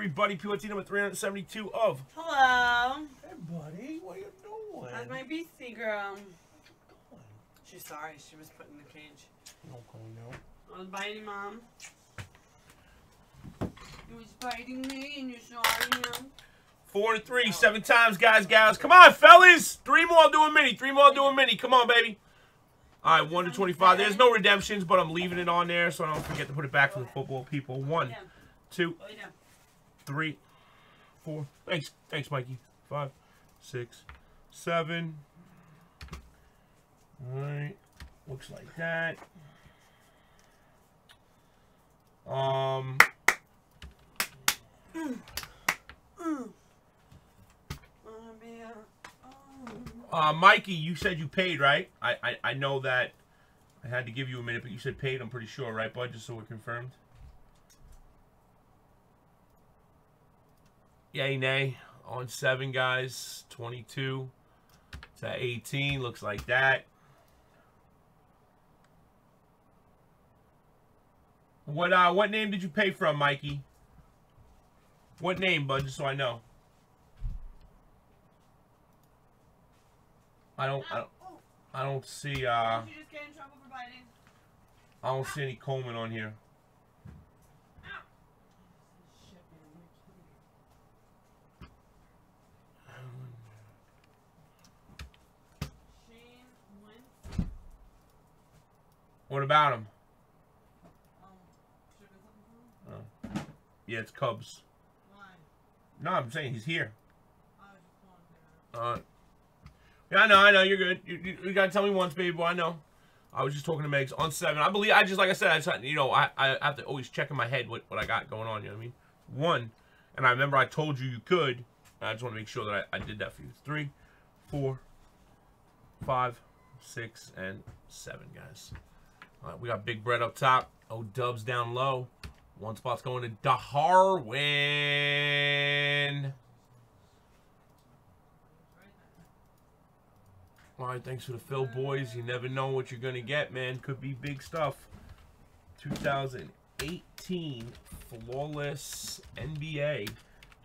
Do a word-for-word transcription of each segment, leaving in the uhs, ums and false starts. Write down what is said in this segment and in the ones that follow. everybody. P Y T number three seventy-two of... Hello. Hey, buddy. What are you doing? That's my B C girl. She's sorry. She was put in the cage. Okay, no. I was biting Mom. You was biting me and you're sorry now. Four to three. Oh. Seven times, guys, gals. Come on, fellas. Three more doing mini. Three more doing mini. Come on, baby. All right, one to twenty-five. There's no redemptions, but I'm leaving it on there so I don't forget to put it back for the football people. One, two, three, four. Thanks. Thanks, Mikey. Five, six, seven. All right. Looks like that. Um. Mm. Mm. Uh, Mikey, you said you paid, right? I, I I know that I had to give you a minute, but you said paid, I'm pretty sure, right, bud? Just so we're confirmed. Yay, nay. On seven, guys. twenty-two to eighteen. Looks like that. What, uh, what name did you pay from, Mikey? What name, bud? Just so I know. I don't, I don't, I don't see, uh, Did you just get in trouble for biting? I don't see any Coleman on here. What about him? Oh. Yeah, it's Cubs. Why? No, I'm saying he's here. Uh. Yeah, I know, I know, you're good. You, you, you gotta tell me once, baby boy, I know. I was just talking to Megs on seven. I believe, I just, like I said, I just, you know, I, I have to always check in my head what, what I got going on, you know what I mean? One, and I remember I told you you could, and I just want to make sure that I, I did that for you. Three, four, five, six, and seven, guys. All right, we got Big Bread up top. O-Dubs down low. One spot's going to Darwin. All right, thanks for the fill, boys. You never know what you're going to get, man. Could be big stuff. twenty eighteen Flawless N B A,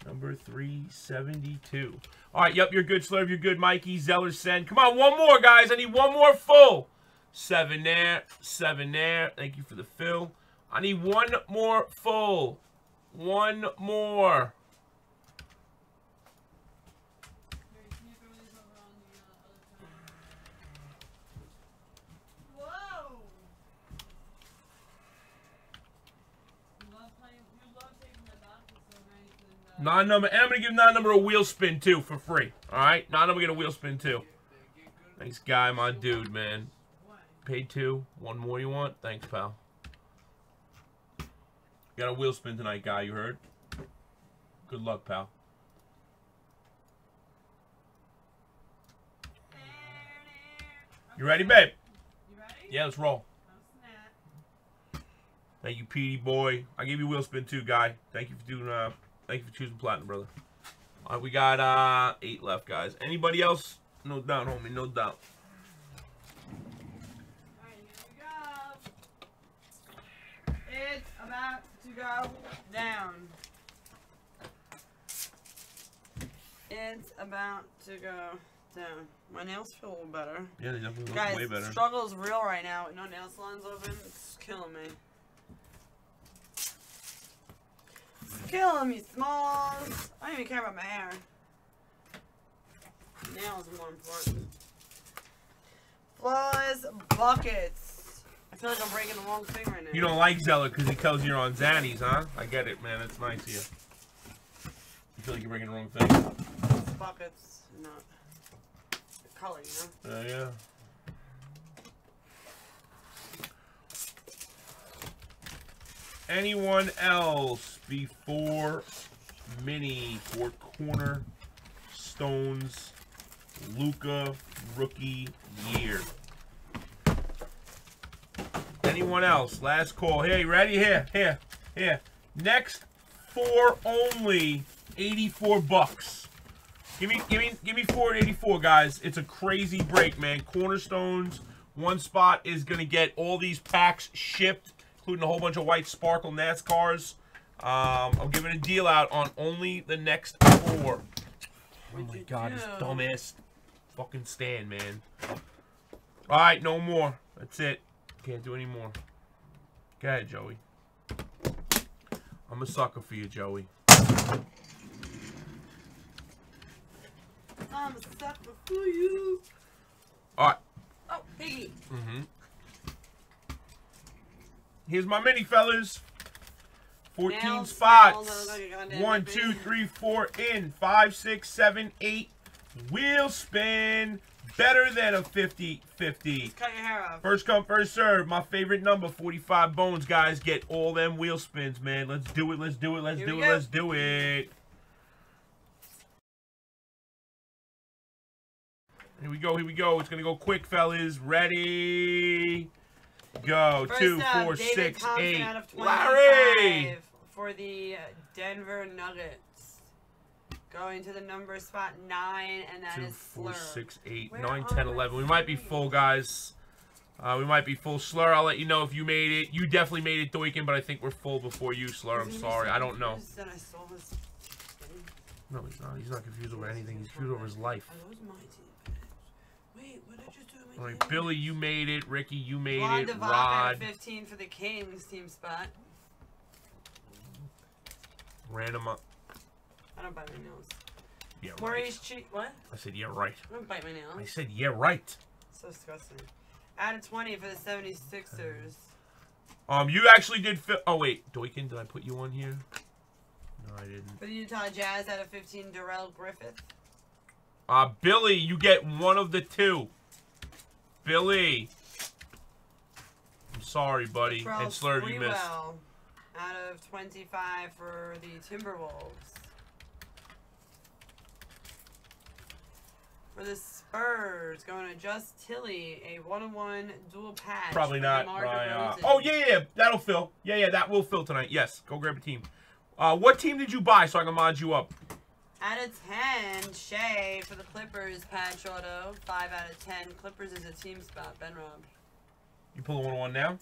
number three seventy-two. All right, yep, you're good, Slurve. You're good, Mikey. Zeller, send. Come on, one more, guys. I need one more full. Seven there, seven there. Thank you for the fill. I need one more full. One more. Non number, and I'm gonna give non number a wheel spin too for free. All right, non number get a wheel spin too. Thanks, guy, my dude, man. Paid two, one more you want? Thanks, pal. Got a wheel spin tonight, guy. You heard? Good luck, pal. You ready, babe? You ready? Yeah, let's roll. Thank you, Petey boy. I gave you wheel spin too, guy. Thank you for doing. Uh, Thank you for choosing Platinum, brother. All right, we got uh, eight left, guys. Anybody else? No doubt, homie. No doubt. All right, here we go. It's about to go down. It's about to go down. My nails feel a little better. Yeah, they definitely look guys, way better. Guys, struggle is real right now. No nail salons open. It's killing me. Kill me, Smalls. I don't even care about my hair. Nails are more important. Flawless buckets. I feel like I'm breaking the wrong thing right now. You don't like Zeller because he tells you you're on Zannies, huh? I get it, man. That's nice of you. You feel like you're breaking the wrong thing? It's buckets, not the color, you know? Oh, uh, yeah. Anyone else before mini for Cornerstone's Luka rookie year? Anyone else? Last call. Hey, ready? Here, here, here. Next four only, eighty-four bucks. Give me, give me, give me four at eighty-four, guys. It's a crazy break, man. Cornerstone's one spot is gonna get all these packs shipped, including a whole bunch of white sparkle NASCARs. Um, I'm giving a deal out on only the next four. Oh my god, this dumbass fucking stand, man. Alright, no more. That's it. Can't do any more. Go ahead, Joey. I'm a sucker for you, Joey. I'm a sucker for you. Alright. Oh, piggy. Mm-hmm. Here's my mini, fellas. fourteen now spots. one, two, three, four in. five, six, seven, eight. Wheel spin. Better than a fifty fifty. Cut your hair off. First come, first serve. My favorite number, forty-five bones, guys. Get all them wheel spins, man. Let's do it. Let's do it. Let's Here do it. Go. Let's do it. Here we go. Here we go. It's going to go quick, fellas. Ready? Go. First Two, up, four, David six, Thompson eight. Out of Larry! For the Denver Nuggets. Going to the number spot nine, and that Two, is four, Slur. Six, eight, Where nine, ten, eleven. We might be full, guys. Uh, we might be full. Slur, I'll let you know if you made it. You definitely made it, Doikin, but I think we're full before you, Slur. I'm sorry. I don't know. No, he's not. He's not confused over anything. He's confused over his life. Wait, what did I just do? All right, Billy, you made it. Ricky, you made Ron it. Rod. fifteen for the Kings team spot. Random up. I don't bite my nails. Yeah, Maurice right. Che what? I said, yeah, right. I don't bite my nails. I said, yeah, right. So disgusting. Out of twenty for the seventy-sixers. Um, you actually did... Fi oh, wait. Doikin, did I put you on here? No, I didn't. For the Utah Jazz, out of fifteen, Darrell Griffith. Uh, Billy, you get one of the two. Billy. I'm sorry, buddy. Charles and Slurvy you missed. Out of twenty-five for the Timberwolves. For the Spurs, going to Just Tilly, a one-on-one dual patch. Probably not. Right, uh, oh, yeah, yeah, that'll fill. Yeah, yeah, that will fill tonight. Yes, go grab a team. Uh, what team did you buy so I can mod you up? Out of ten, Shea for the Clippers, patch auto. five out of ten. Clippers is a team spot. Ben Rob. You pull a one-on-one now?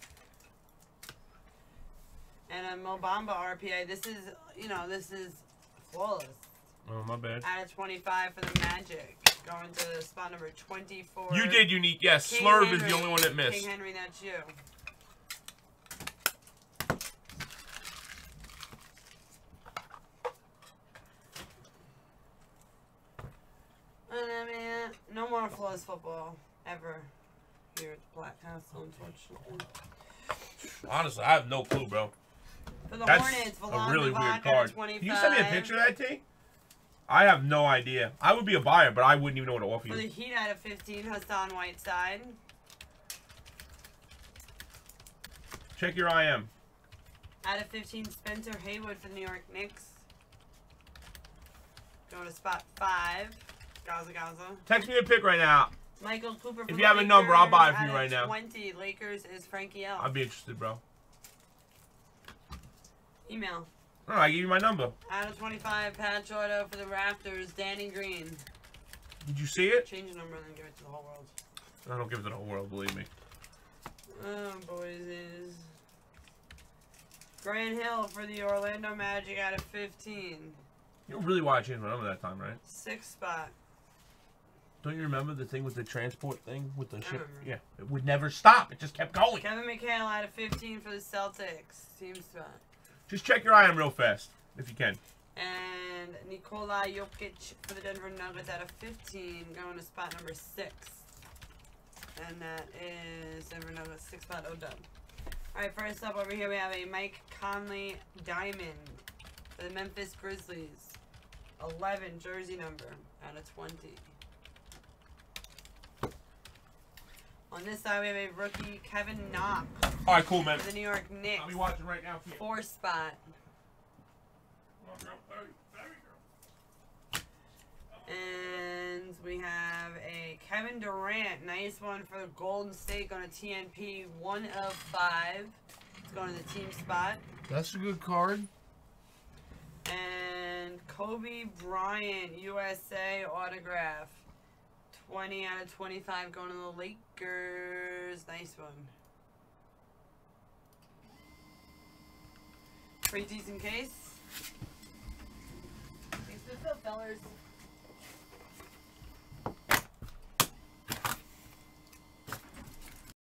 And a Mobamba R P A. This is, you know, this is flawless. Oh, my bad. Out of twenty-five for the Magic. Going to spot number twenty-four. You did unique, yes. King Slurb Henry. Is the only one that missed. King Henry, that's you. And I mean, no more flawless football ever here at the Black Castle, unfortunately. Honestly, I have no clue, bro. For the that's Hornets, a really weird card. Can you send me a picture of that, T? I have no idea. I would be a buyer, but I wouldn't even know what to offer you. For the Heat, out of fifteen, Hassan Whiteside. Check your I M. Out of fifteen, Spencer Haywood for the New York Knicks. Go to spot five. Gaza, Gaza. Text me a pick right now. Michael Cooper for the If you have Lakers, a number, I'll buy it for you right now. twenty, Lakers is Frankie L. I'd be interested, bro. Email. All right, I give you my number. Out of twenty-five, patch auto for the Raptors, Danny Green. Did you see it? Change the number and then give it to the whole world. I don't give it to the whole world, believe me. Oh, boys is. Grant Hill for the Orlando Magic out of fifteen. You don't really watch in remember that time, right? Sixth spot. Don't you remember the thing with the transport thing with the ship? Yeah, it would never stop. It just kept going. Kevin McHale out of fifteen for the Celtics. Seems fun. Just check your I M real fast, if you can. And Nikola Jokic for the Denver Nuggets out of fifteen, going to spot number six. And that is Denver Nuggets six spot O dub. Alright, first up over here we have a Mike Conley Diamond for the Memphis Grizzlies. eleven, jersey number, out of twenty. On this side, we have a rookie, Kevin Knox. All right, cool, man. For the New York Knicks. I'll be watching right now. Four spot. And we have a Kevin Durant. Nice one for Golden State. Going to T N P, one of five. It's going to the team spot. That's a good card. And Kobe Bryant, U S A autograph. twenty out of twenty-five going to the Lakers. Nice one. pretty decent case. Thanks for the fellas.